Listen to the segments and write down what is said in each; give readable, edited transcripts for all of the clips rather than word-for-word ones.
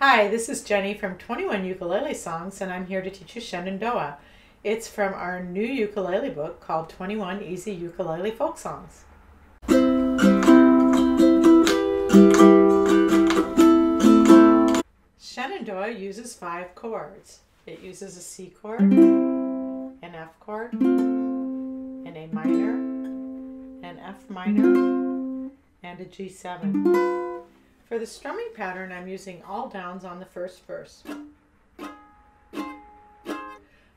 Hi, this is Jenny from 21 Ukulele Songs, and I'm here to teach you Shenandoah. It's from our new ukulele book called 21 Easy Ukulele Folk Songs. Shenandoah uses 5 chords. It uses a C chord, an F chord, an A minor, an F minor, and a G7. For the strumming pattern, I'm using all downs on the first verse.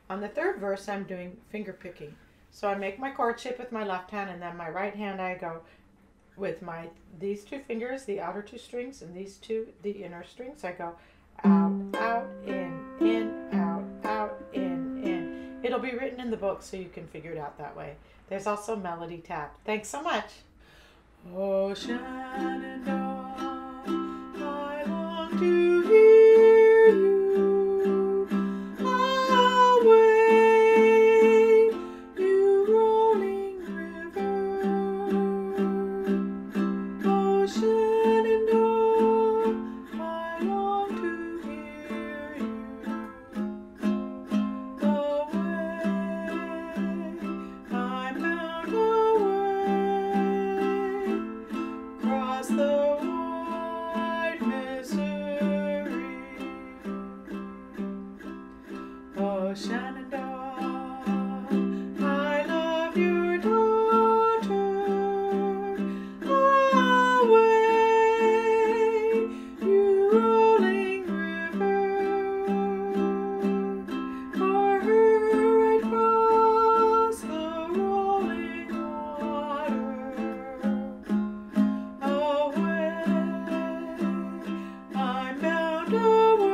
On the third verse, I'm doing finger picking. So I make my chord shape with my left hand, and then my right hand I go with these 2 fingers, the outer 2 strings, and these 2, the inner strings. I go out, out, in, out, out, in. It'll be written in the book so you can figure it out that way. There's also melody tab. Thanks so much. Oh, Shenandoah. Oh, Shenandoah, I love your daughter. Away, you rolling river. For her I'd cross the rolling water. Away, I'm bound away.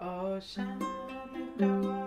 Oh, Shenandoah.